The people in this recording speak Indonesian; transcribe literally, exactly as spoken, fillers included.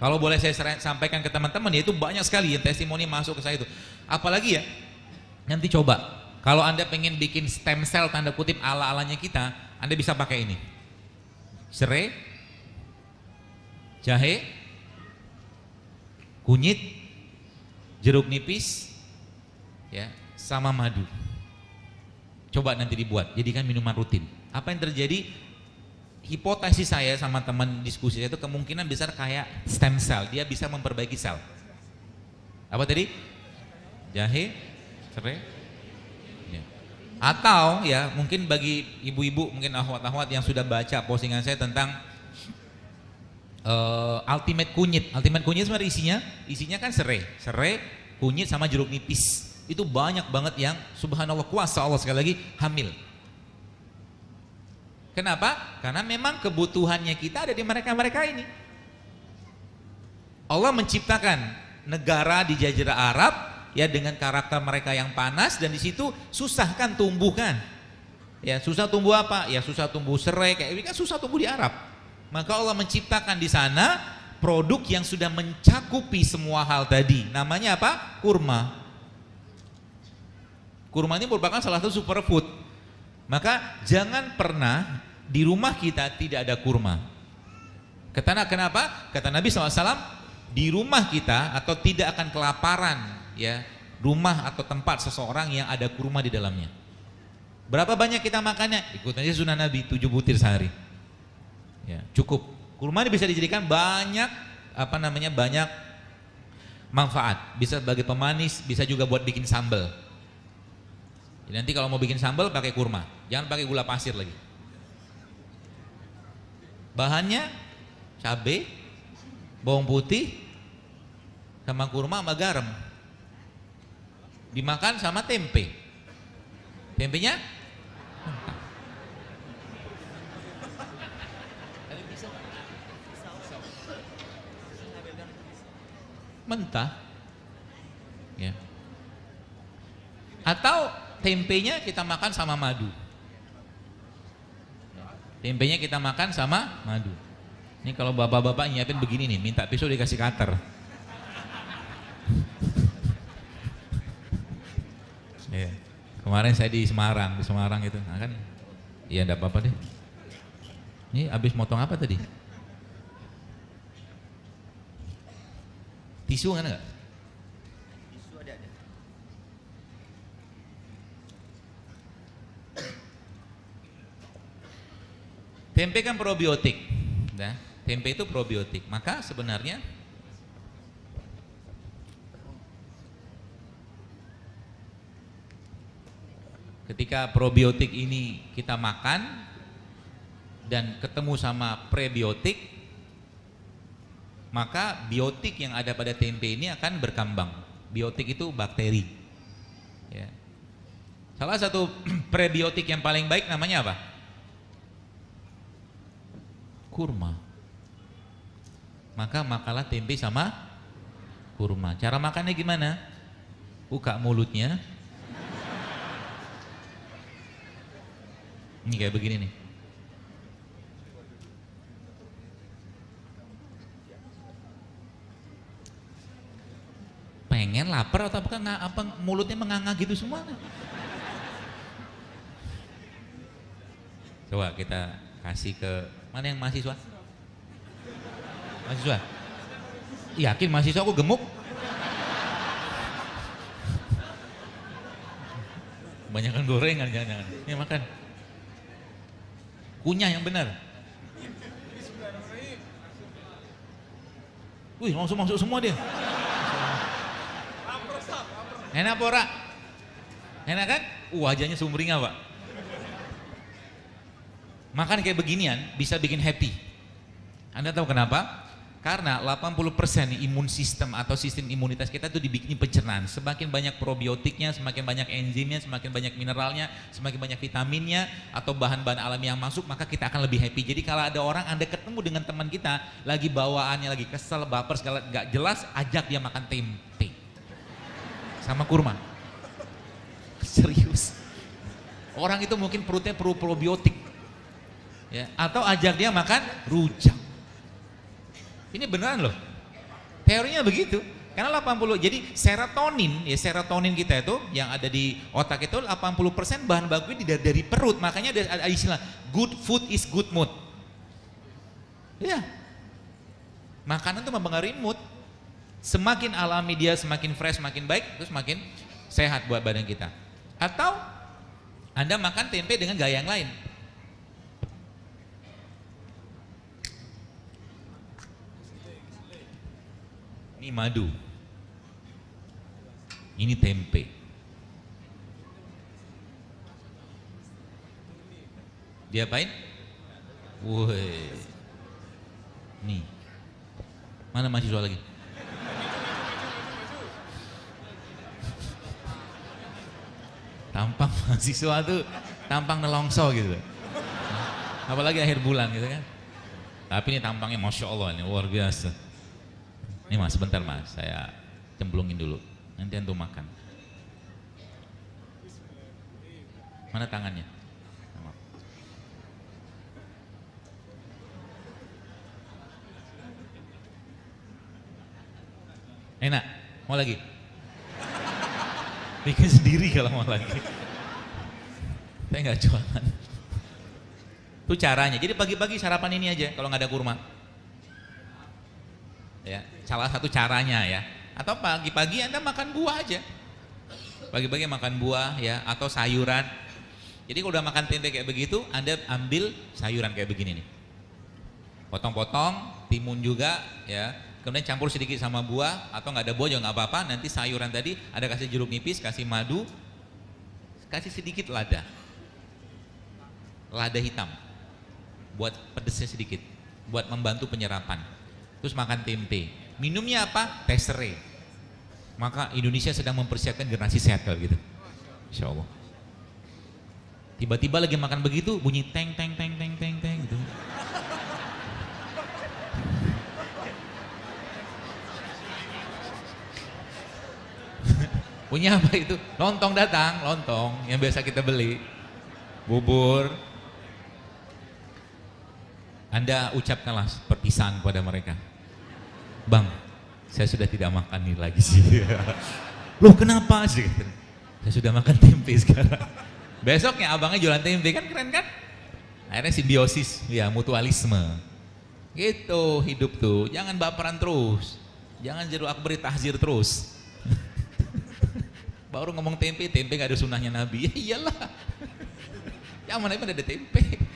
Kalau boleh saya sampaikan ke teman-teman, ya itu banyak sekali yang testimoni masuk ke saya itu. Apalagi ya, nanti coba, kalau Anda pengen bikin stem cell tanda kutip ala-alanya kita, Anda bisa pakai ini. Serai, jahe, kunyit, jeruk nipis, ya, sama madu. Coba nanti dibuat, jadikan minuman rutin. Apa yang terjadi? Hipotesis saya sama teman diskusi saya itu kemungkinan besar kayak stem cell, dia bisa memperbaiki sel. Apa tadi? Jahe, serai. Ya. Atau ya mungkin bagi ibu-ibu, mungkin ahwat-ahwat yang sudah baca postingan saya tentang uh, ultimate kunyit. Ultimate kunyit sebenarnya isinya, isinya kan serai, serai, kunyit sama jeruk nipis. Itu banyak banget yang subhanallah kuasa Allah sekali lagi hamil. Kenapa? Karena memang kebutuhannya kita ada di mereka-mereka ini. Allah menciptakan negara di jazirah Arab ya dengan karakter mereka yang panas, dan di situ susah kan tumbuhkan. Ya, susah tumbuh apa? Ya susah tumbuh serai, kayak ini kan susah tumbuh di Arab. Maka Allah menciptakan di sana produk yang sudah mencakupi semua hal tadi. Namanya apa? Kurma. Kurma ini merupakan salah satu superfood. Maka jangan pernah di rumah kita tidak ada kurma. Kata kenapa? Kata Nabi shallallahu alaihi wasallam, di rumah kita atau tidak akan kelaparan ya rumah atau tempat seseorang yang ada kurma di dalamnya. Berapa banyak kita makannya? Ikut aja sunnah Nabi, tujuh butir sehari. Ya, cukup. Kurma ini bisa dijadikan banyak apa namanya banyak manfaat. Bisa sebagai pemanis, bisa juga buat bikin sambal. Jadi nanti kalau mau bikin sambal pakai kurma, jangan pakai gula pasir lagi. Bahannya cabai, bawang putih, sama kurma, sama garam. Dimakan sama tempe. Tempenya? Mentah. Ya. Atau tempenya kita makan sama madu. Tempenya kita makan sama madu. Ini kalau bapak-bapak nyiapin begini nih, minta pisau dikasih cutter. Yeah. Kemarin saya di Semarang, di Semarang itu, nah, kan? Iya, enggak apa-apa deh. Ini habis motong apa tadi? Tisu kan enggak? Tisu ada ada. Tempe kan probiotik, nah. Tempe itu probiotik, maka sebenarnya ketika probiotik ini kita makan dan ketemu sama prebiotik, maka biotik yang ada pada tempe ini akan berkembang. Biotik itu bakteri ya. Salah satu prebiotik yang paling baik namanya apa? Kurma. Maka makalah tempe sama kurma. Cara makannya gimana? Buka mulutnya. Ini kayak begini nih. Pengen lapar atau apa, apa mulutnya menganga gitu semua? Coba kita kasih ke mana yang mahasiswa? Mahasiswa, yakin mahasiswa aku gemuk? Kebanyakan gorengan, jangan-jangan. Ini makan. Kunyah yang benar. Wih, langsung masuk semua dia. Enak pora, enak kan? Wajahnya sumringah pak. Makan kayak beginian bisa bikin happy. Anda tahu kenapa? Karena delapan puluh persen imun sistem atau sistem imunitas kita itu dibikin pencernaan. Semakin banyak probiotiknya, semakin banyak enzimnya, semakin banyak mineralnya, semakin banyak vitaminnya atau bahan-bahan alami yang masuk, maka kita akan lebih happy. Jadi kalau ada orang Anda ketemu dengan teman kita lagi bawaannya lagi kesel, baper, segala nggak jelas, ajak dia makan tempe sama kurma. Serius. Orang itu mungkin perutnya perlu probiotik ya, atau ajak dia makan rujak. Ini beneran loh. Teorinya begitu. Karena delapan puluh, jadi serotonin, ya serotonin kita itu yang ada di otak itu delapan puluh persen bahan bakunya dari, dari perut. Makanya ada, ada istilah good food is good mood. Ya, makanan itu mempengaruhi mood. Semakin alami dia, semakin fresh, semakin baik, terus makin sehat buat badan kita. Atau Anda makan tempe dengan gaya yang lain. Ini madu. Ini tempe. Diapain? Woi. Nih. Mana mahasiswa lagi? Tampang mahasiswa tuh tampang nelongso gitu. Apalagi akhir bulan gitu kan. Tapi ini tampangnya Masya Allah, ini luar biasa. Ini Mas, sebentar Mas, saya cemplungin dulu. Nanti antum makan. Mana tangannya? Enak, mau lagi? Bikin sendiri kalau mau lagi. Saya nggak jualan. Itu caranya. Jadi pagi-pagi sarapan ini aja kalau nggak ada kurma. Ya, salah satu caranya ya. Atau pagi-pagi Anda makan buah aja. Pagi-pagi makan buah ya, atau sayuran. Jadi kalau udah makan tempe kayak begitu, Anda ambil sayuran kayak begini nih. Potong-potong, timun juga ya. Kemudian campur sedikit sama buah, atau nggak ada buah juga nggak apa-apa. Nanti sayuran tadi ada kasih jeruk nipis, kasih madu, kasih sedikit lada, lada hitam, buat pedesnya sedikit, buat membantu penyerapan. Terus makan tempe. Minumnya apa? Teh serai. Maka Indonesia sedang mempersiapkan generasi sehat kalau gitu. Insya Allah. Tiba-tiba lagi makan begitu bunyi teng teng teng teng teng teng gitu. Punya apa itu? Lontong datang, lontong yang biasa kita beli, bubur. Anda ucapkanlah perpisahan kepada mereka. Bang, saya sudah tidak makan ini lagi sih. Loh kenapa sih? Saya sudah makan tempe sekarang. Besoknya abangnya jualan tempe, kan keren kan? Akhirnya simbiosis, ya mutualisme. Gitu hidup tuh, jangan baperan terus. Jangan jeruk akbar tahzir terus. Baru ngomong tempe, tempe gak ada sunahnya Nabi. Ya iyalah. Yang mana ada tempe.